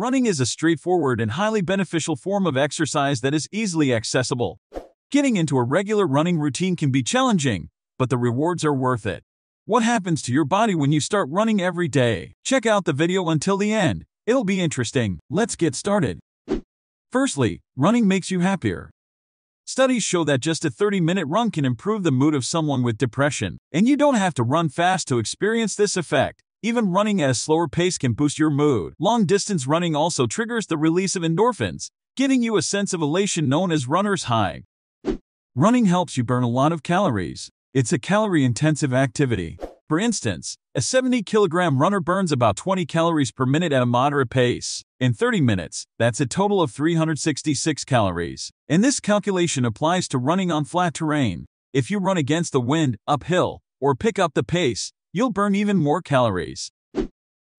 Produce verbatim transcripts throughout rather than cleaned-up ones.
Running is a straightforward and highly beneficial form of exercise that is easily accessible. Getting into a regular running routine can be challenging, but the rewards are worth it. What happens to your body when you start running every day? Check out the video until the end. It'll be interesting. Let's get started. Firstly, running makes you happier. Studies show that just a thirty-minute run can improve the mood of someone with depression, and you don't have to run fast to experience this effect. Even running at a slower pace can boost your mood. Long-distance running also triggers the release of endorphins, giving you a sense of elation known as runner's high. Running helps you burn a lot of calories. It's a calorie-intensive activity. For instance, a seventy kilogram runner burns about twenty calories per minute at a moderate pace. In thirty minutes, that's a total of three hundred sixty-six calories. And this calculation applies to running on flat terrain. If you run against the wind, uphill, or pick up the pace, you'll burn even more calories.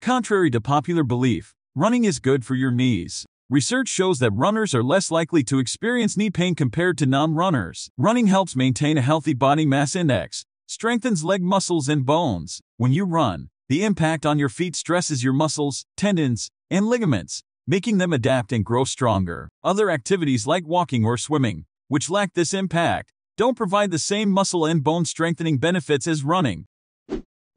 Contrary to popular belief, running is good for your knees. Research shows that runners are less likely to experience knee pain compared to non-runners. Running helps maintain a healthy body mass index, strengthens leg muscles and bones. When you run, the impact on your feet stresses your muscles, tendons, and ligaments, making them adapt and grow stronger. Other activities like walking or swimming, which lack this impact, don't provide the same muscle and bone strengthening benefits as running.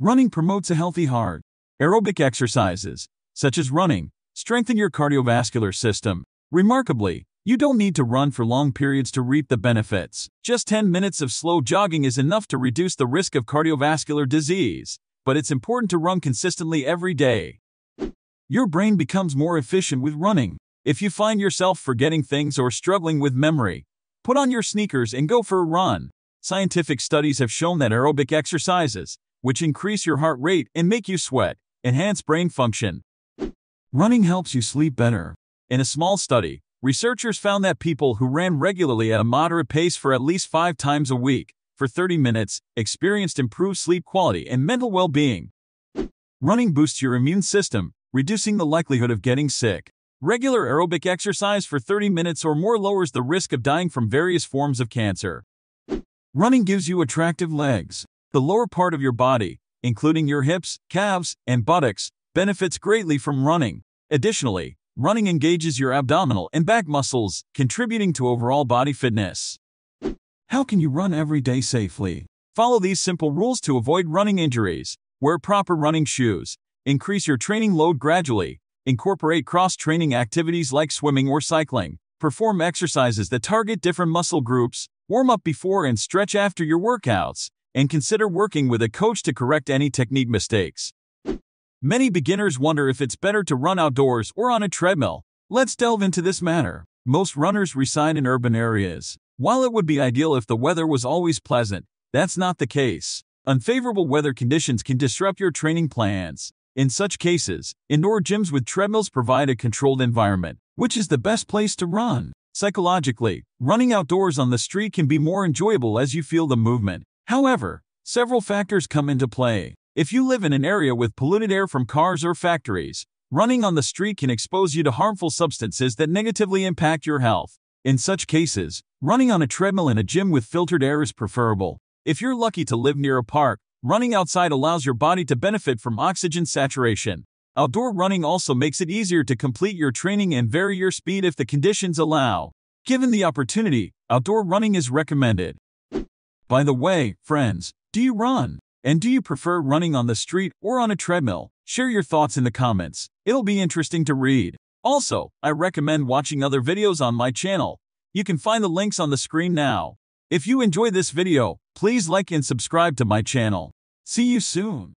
Running promotes a healthy heart. Aerobic exercises, such as running, strengthen your cardiovascular system. Remarkably, you don't need to run for long periods to reap the benefits. Just ten minutes of slow jogging is enough to reduce the risk of cardiovascular disease, but it's important to run consistently every day. Your brain becomes more efficient with running. If you find yourself forgetting things or struggling with memory, put on your sneakers and go for a run. Scientific studies have shown that aerobic exercises, which increase your heart rate and make you sweat, enhance brain function. Running helps you sleep better. In a small study, researchers found that people who ran regularly at a moderate pace for at least five times a week, for thirty minutes, experienced improved sleep quality and mental well-being. Running boosts your immune system, reducing the likelihood of getting sick. Regular aerobic exercise for thirty minutes or more lowers the risk of dying from various forms of cancer. Running gives you attractive legs. The lower part of your body, including your hips, calves, and buttocks, benefits greatly from running. Additionally, running engages your abdominal and back muscles, contributing to overall body fitness. How can you run every day safely? Follow these simple rules to avoid running injuries. Wear proper running shoes. Increase your training load gradually. Incorporate cross-training activities like swimming or cycling. Perform exercises that target different muscle groups. Warm up before and stretch after your workouts, and consider working with a coach to correct any technique mistakes. Many beginners wonder if it's better to run outdoors or on a treadmill. Let's delve into this matter. Most runners reside in urban areas. While it would be ideal if the weather was always pleasant, that's not the case. Unfavorable weather conditions can disrupt your training plans. In such cases, indoor gyms with treadmills provide a controlled environment, which is the best place to run. Psychologically, running outdoors on the street can be more enjoyable as you feel the movement. However, several factors come into play. If you live in an area with polluted air from cars or factories, running on the street can expose you to harmful substances that negatively impact your health. In such cases, running on a treadmill in a gym with filtered air is preferable. If you're lucky to live near a park, running outside allows your body to benefit from oxygen saturation. Outdoor running also makes it easier to complete your training and vary your speed if the conditions allow. Given the opportunity, outdoor running is recommended. By the way, friends, do you run? And do you prefer running on the street or on a treadmill? Share your thoughts in the comments. It'll be interesting to read. Also, I recommend watching other videos on my channel. You can find the links on the screen now. If you enjoy this video, please like and subscribe to my channel. See you soon.